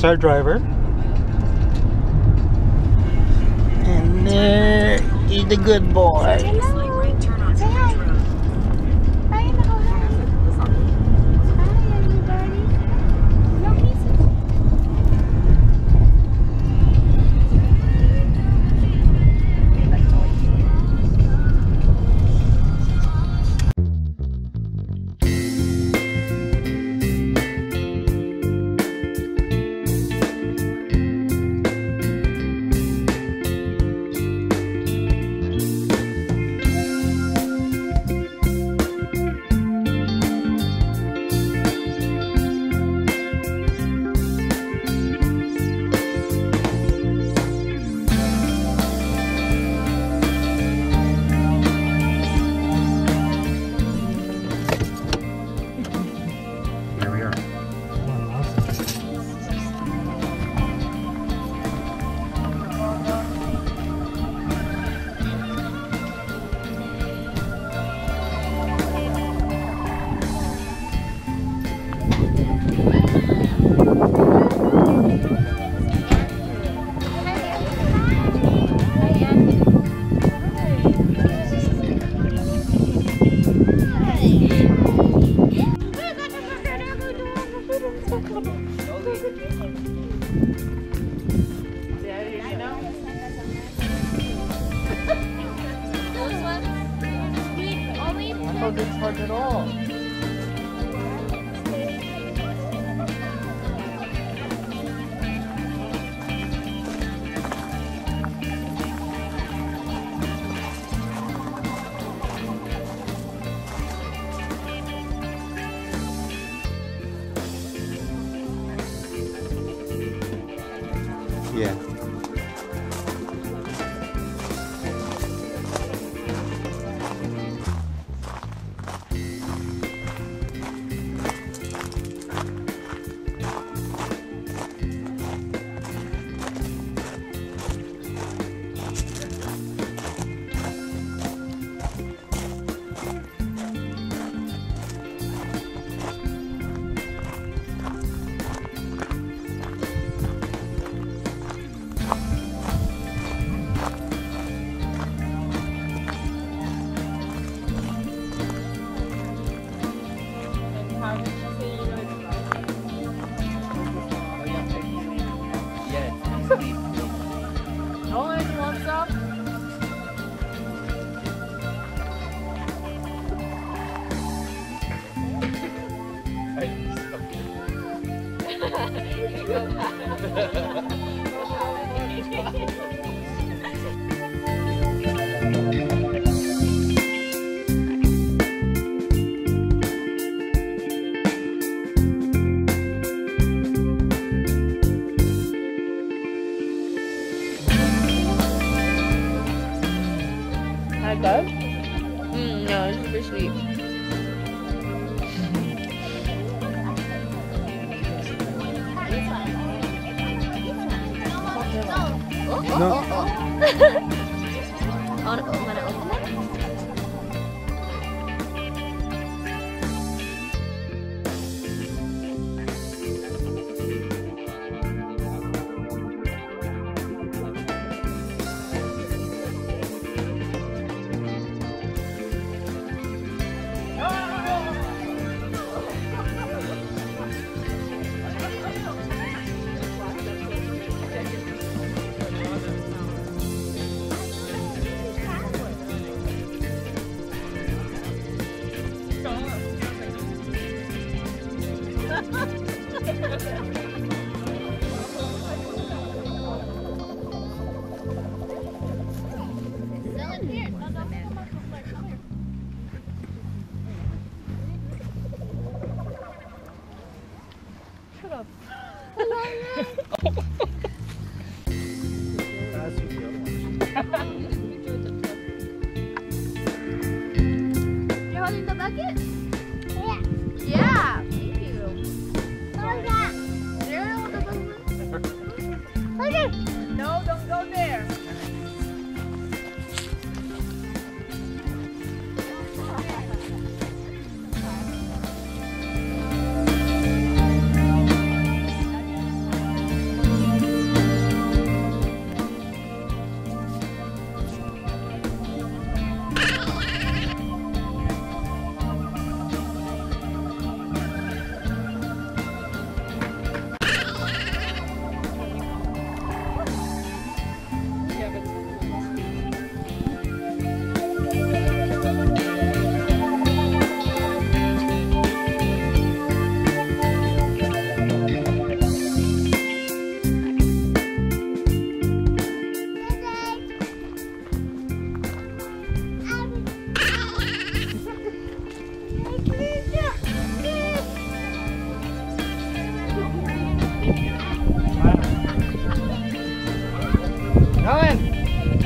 That's our driver. And there is the good boy.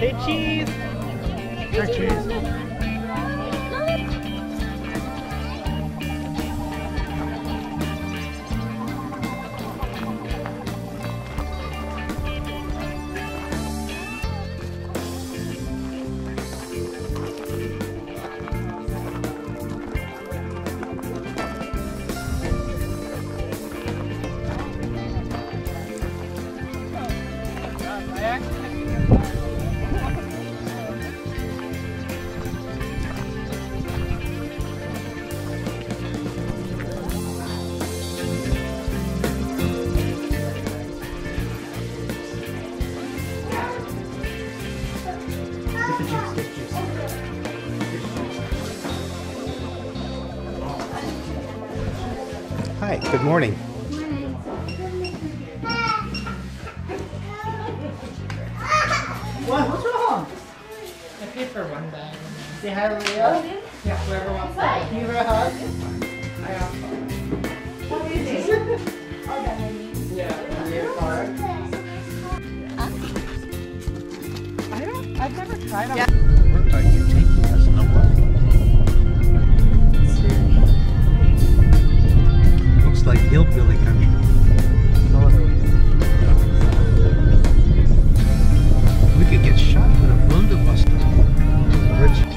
Say cheese. Say cheese. Hi, good morning. What? What's wrong? I paid for one bag. Say hi to Leo. Yeah, whoever wants that. Give her a hug. What do you think? Yeah, Leo's hard. I've never tried on. Yeah. Looked like you're taking us nowhere. Looks like hillbilly country. We could get shot with a blunderbuss. Rich.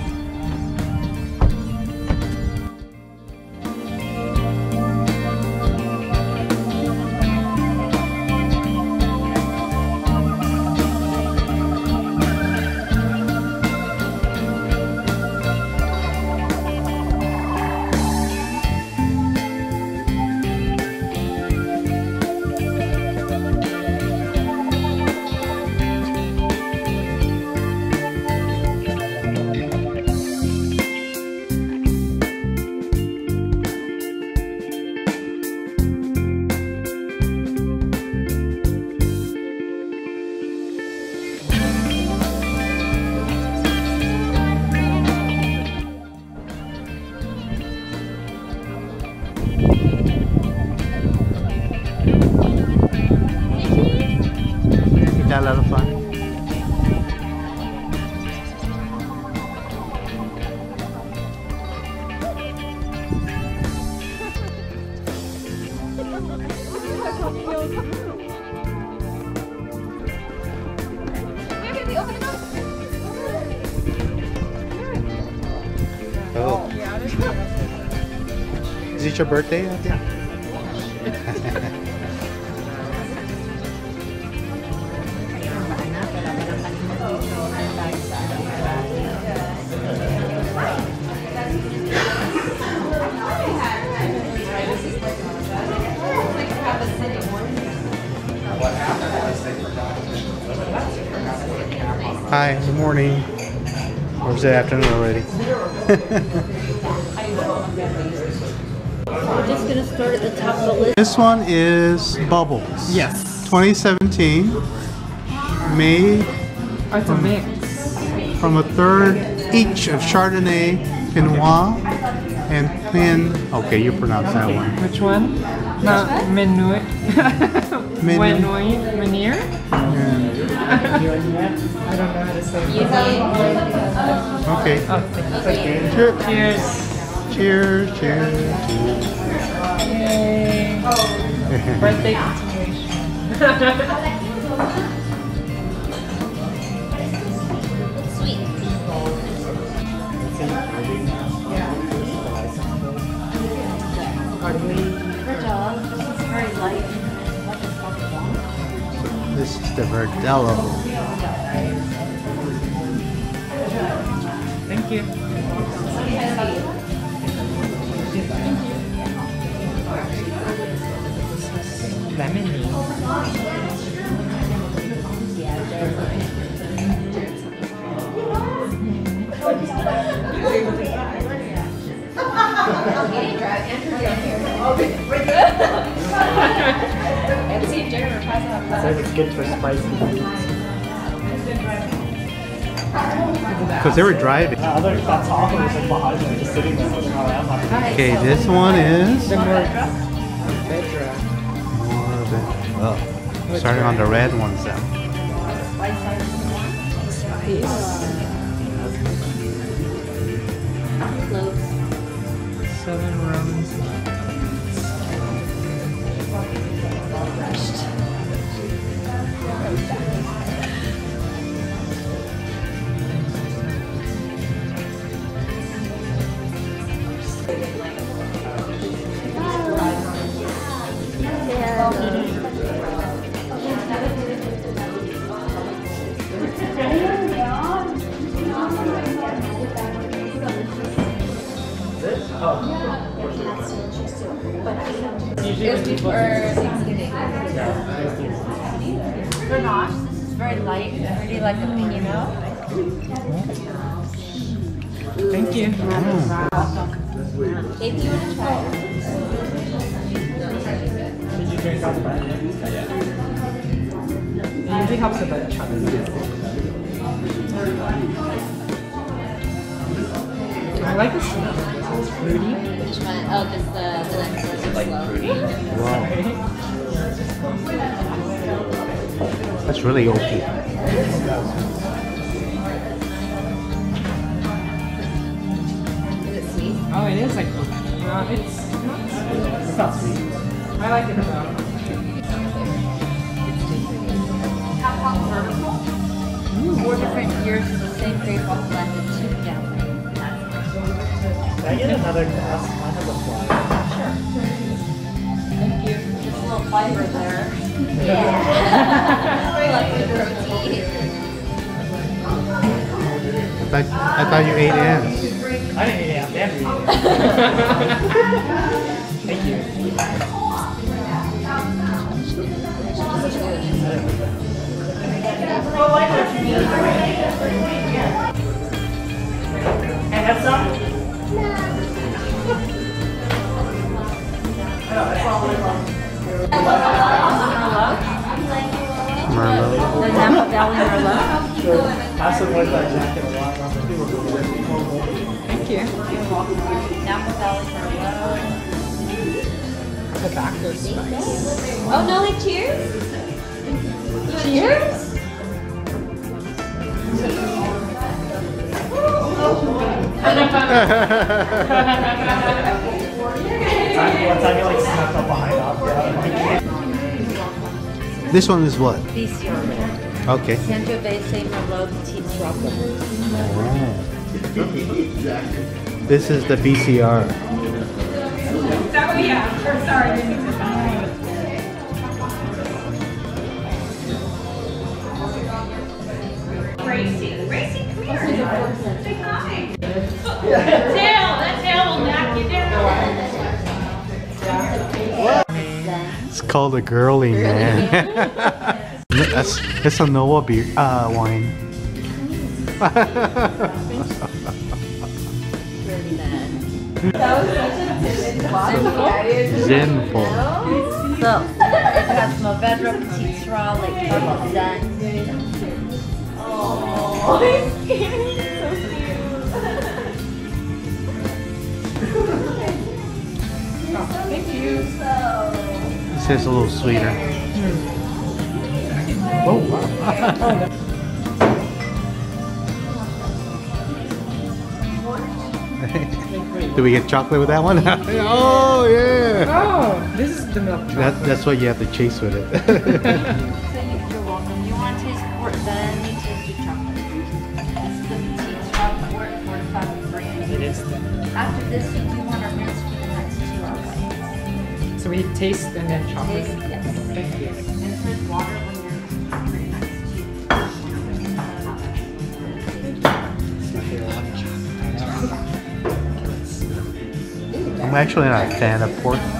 A lot of fun. Oh. Is it your birthday? Yeah. Hi, good morning. Or is it afternoon already? We're just going to start at the top of the list. This one is Bubbles. Yes. 2017. Made. Oh, it's a mix. From a third each of Chardonnay, Pinot, and Pin. Okay, you pronounce that one. Which one? Not Menuet. Menuet. Menuet? I don't know how to say it. Okay. Okay. Cheers. Cheers. Cheers. Cheers. Birthday continuation. Sweet. Very light. This is the Verdello. Thank you. Lemony. He didn't drive. Andrew down here. Oh, we're good. Let's see if Jennifer passes out. It says it's good for spicy foods. Because they were driving. Okay, this one is... More of it. Starting on the red ones then. piece. Close. 7 rounds. Crushed. It's before Thanksgiving. Grenache, this is very light, really like the Pinot. Thank you. If you want to try it. Did you drink off the button? It usually helps with the chocolate. I like this smell. It's fruity. Which one? Oh, because the next one is like slow. Fruity. Wow. That's really OP. Is it sweet? Oh, it is like it's not sweet. It's not sweet. I like it though. Half vertical. 4 different years of the same grape all blended together. Can I get another glass? I have a fly. Sure. Thank you. Just a little fiber there. Yeah. I thought you ate ants. I didn't eat ants. Thank you. Can I have some? No. Merlot. The Napa Valley Merlot. Sure. Have some more of that jacket a lot. Thank you. Napa Valley Merlot. Tobacco spice. Oh, no, like cheers? Cheers? This one is what? BCR. Okay. Centro Base Merlot Petit Trouble. This is the BCR. Oh yeah, sure, sorry. It's called a girly, man. That's a Noah beer wine. Zenful. So it has Movedra, Petit Syrah, like purple Zen. Oh, it's so sweet. Thank you. This tastes a little sweeter. Oh, wow. Do we get chocolate with that one? Oh, yeah. Oh, this is the milk chocolate. That's why you have to chase with it. So you're welcome. You want to taste port, then you taste your chocolate. This is the Petit Syrah port, 45 brand. It is. After this, you do want to rinse for the next 2 hours. So we taste and then chocolate? Taste, yes. Thank you. And put water when you're next to. I'm actually not a fan of pork. Yeah.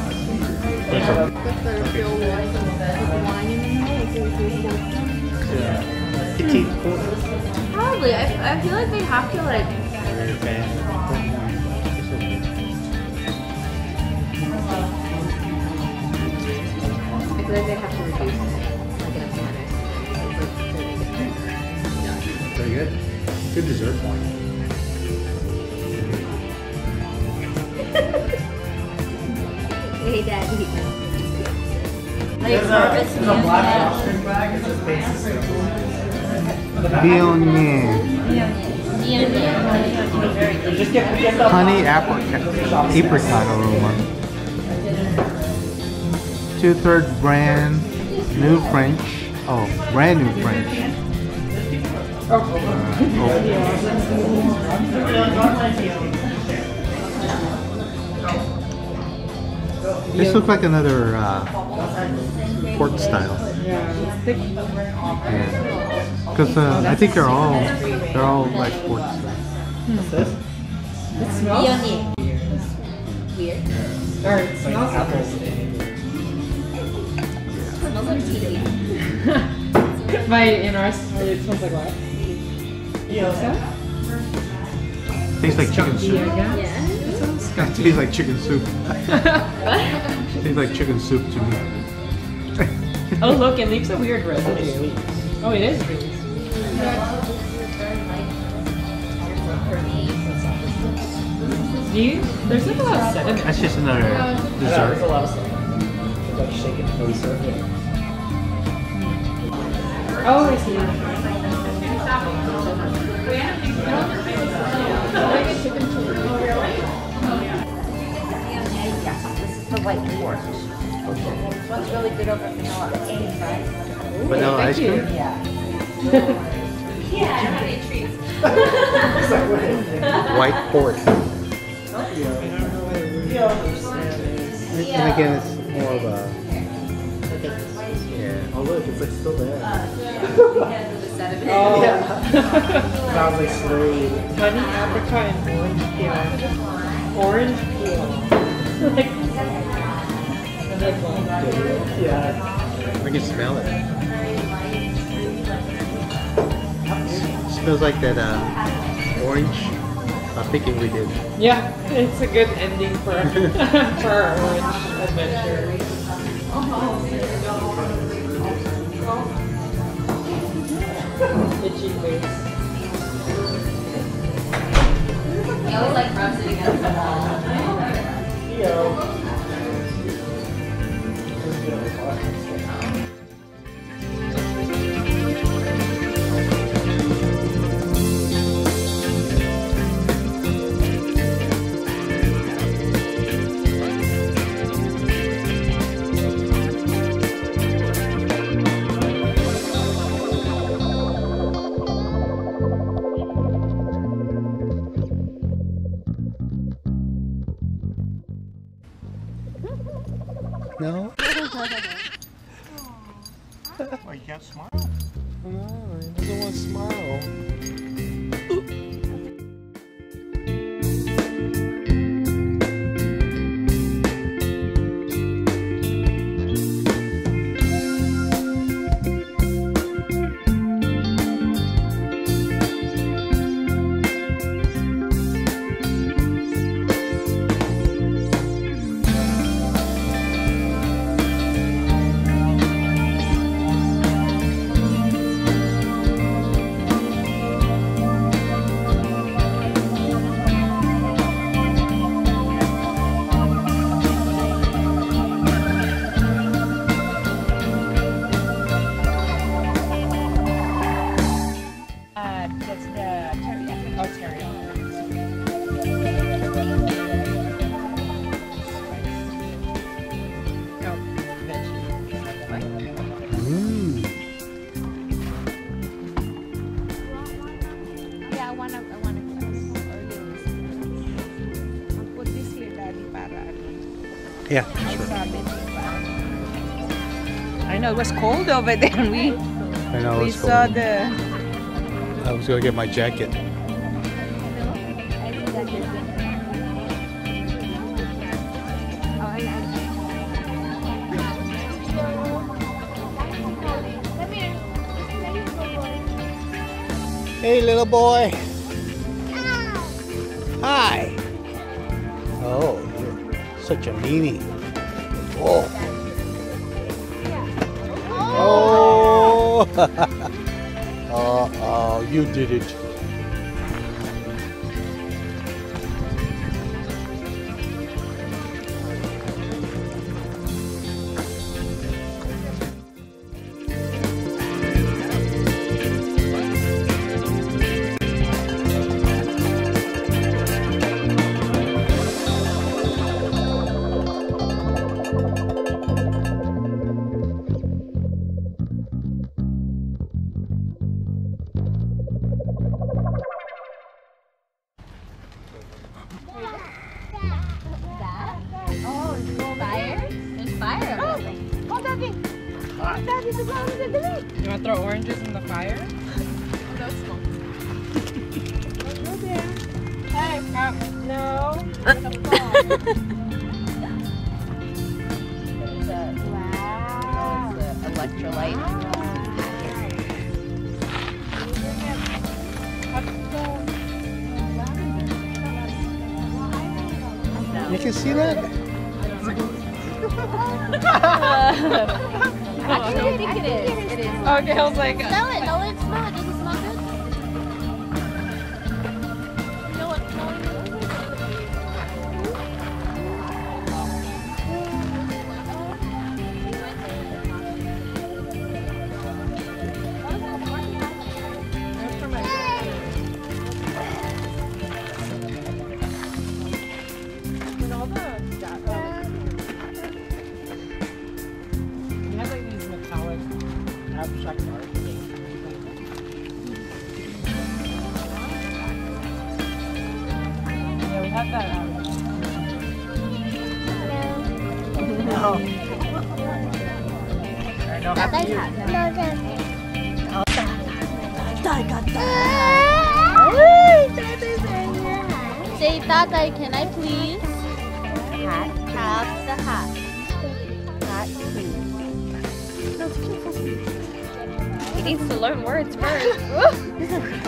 Probably. I feel like they have to like... Then they have to reduce it, like in a manner. Very good. Good dessert wine. Hey, Daddy. Like, service. There's a black bag. It's just basically. Viognier. Honey apricot aroma. 2/3 brand new French. Oh, brand new French. This looks like another port style. Yeah, because I think they're all like port style. What's this? It smells weird. Or it smells like apples. My inner smells like what? Tastes like chicken soup. It tastes like chicken soup. It tastes like chicken soup to me. Oh look, it leaves a weird residue. Oh, it is really sweet. Do you? There's like a lot of sediment. That's just another dessert. There's a lot of sediment. Like shake it before you serve it. Oh, I see. This is the white port. This one's really good over vanilla. Vanilla ice cream? Yeah. Yeah, I had treats. White port. And again, it's more of a... Oh look, it's like still there. Yeah. Oh, yeah. Sounds like slurry. Honey, apricot, and orange peel. Orange peel. Like, yeah. I can smell it. It smells like that orange picking we did. Yeah, it's a good ending for, for our orange adventure. Oh. Itchy face. I always like rubs it against the wall. No? Well, you can't smile. No, he doesn't want to smile. Yeah, sure. I know it was cold over there and we saw the... I was going to get my jacket. Hey little boy. Hi. Oh. Such a meanie. Oh. Oh. Oh, you did it. You want to throw oranges in the fire? No smoke. Don't go there. Hey, pop. No. There's a wow. There's an electrolyte. Wow. You can see that? Actually, I think it is. Okay, I was like... Smell it, no, it smells. Does it smell good? No, it smells Say, Tata, can I please have the hat? Hat, please. He needs to learn words first.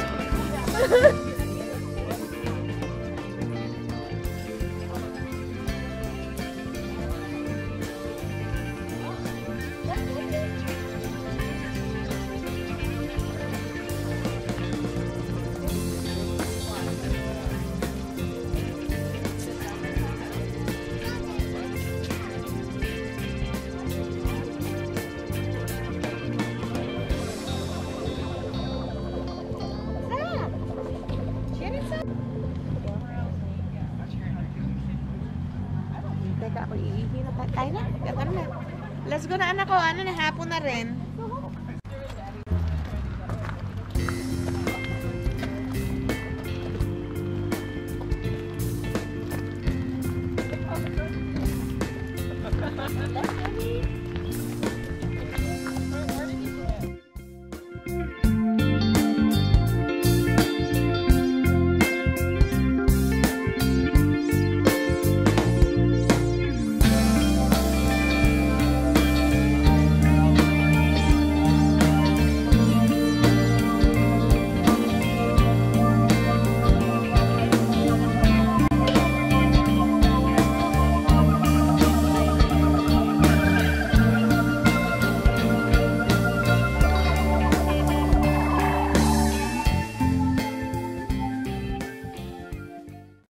Let's go na anak ko, ano na hapon na rin.